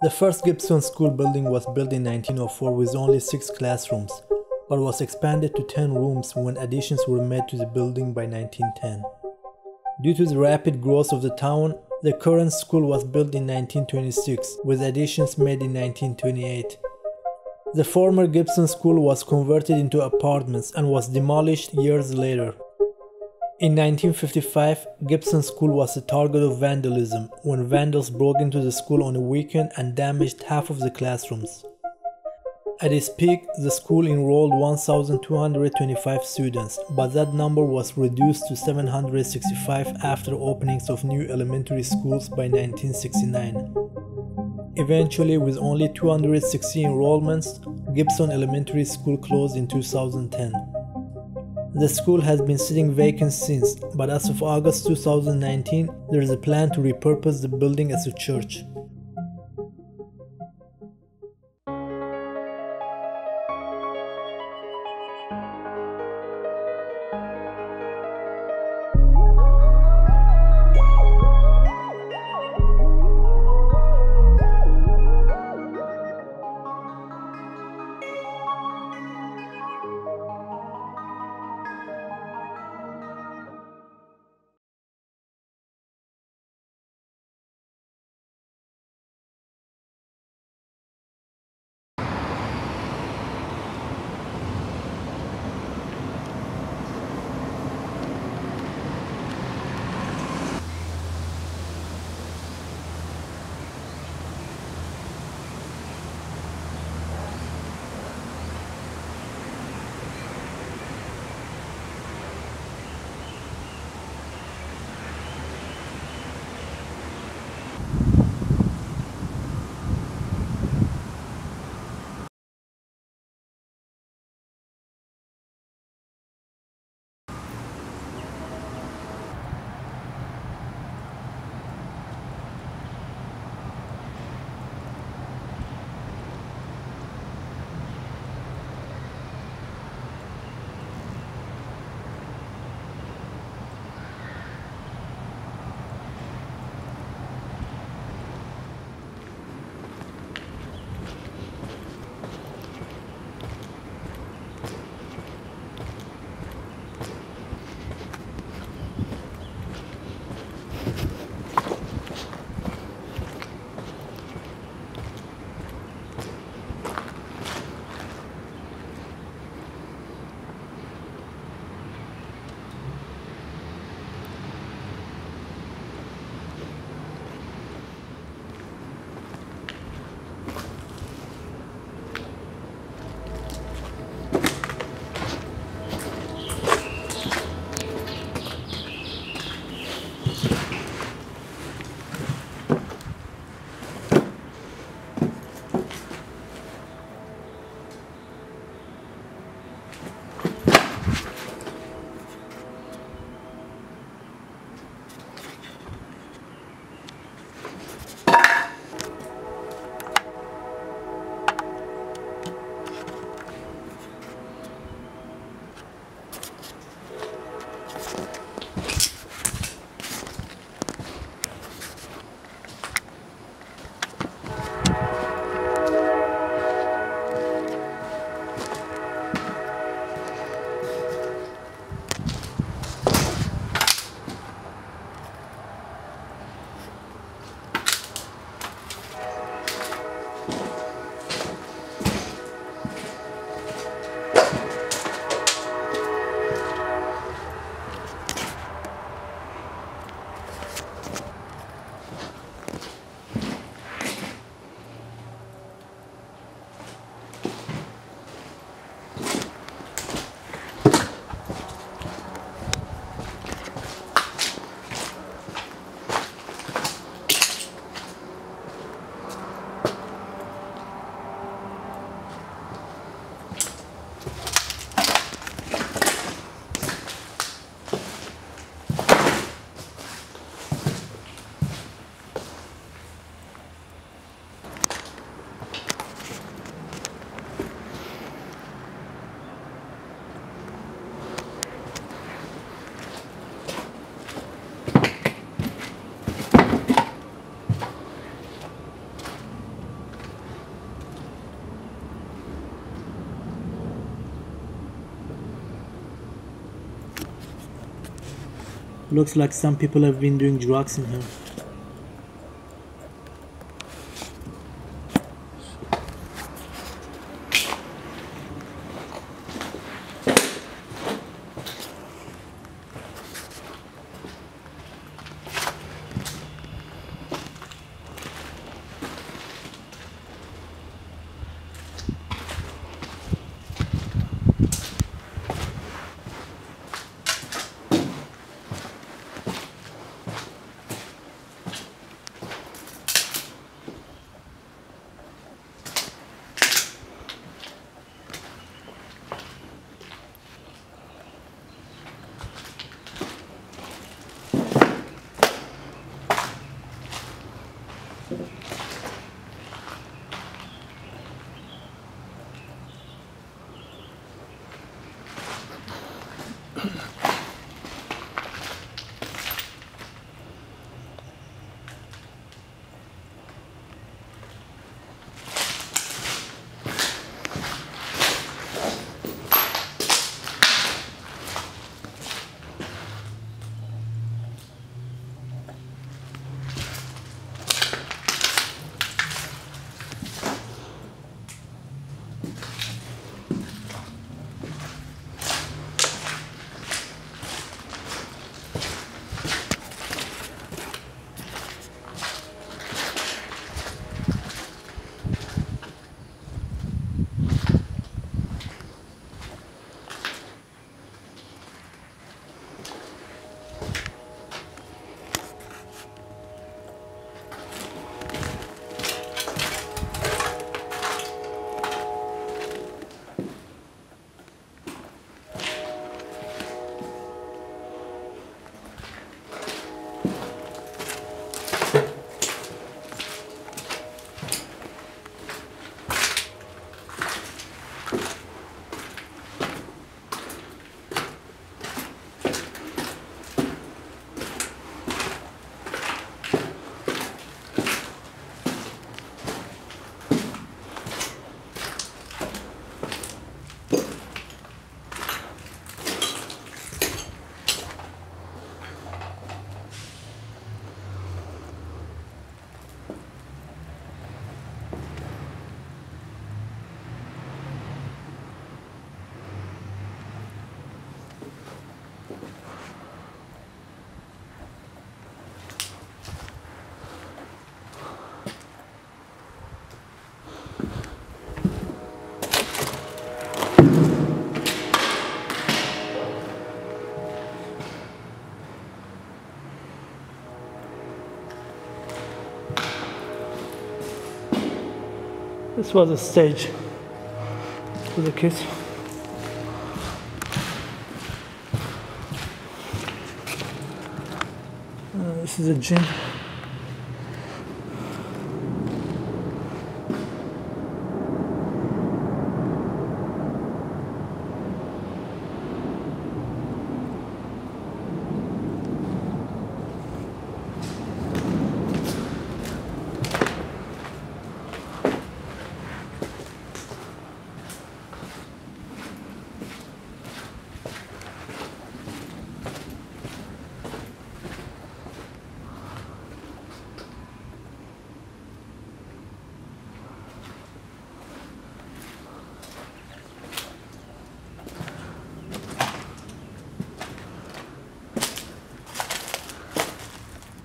The first Gibson school building was built in 1904 with only 6 classrooms, but was expanded to 10 rooms when additions were made to the building by 1910. Due to the rapid growth of the town, the current school was built in 1926, with additions made in 1928. The former Gibson School was converted into apartments and was demolished years later. In 1955, Gibson School was the target of vandalism when vandals broke into the school on a weekend and damaged half of the classrooms. At its peak, the school enrolled 1,225 students, but that number was reduced to 765 after openings of new elementary schools by 1969. Eventually, with only 260 enrollments, Gibson Elementary School closed in 2010. The school has been sitting vacant since, but as of August 2019, there is a plan to repurpose the building as a church. Looks like some people have been doing drugs in here. This was a stage for the kids. This is a gym.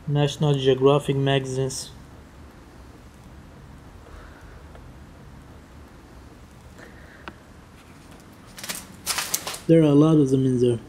National Geographic magazines. There are a lot of them in there.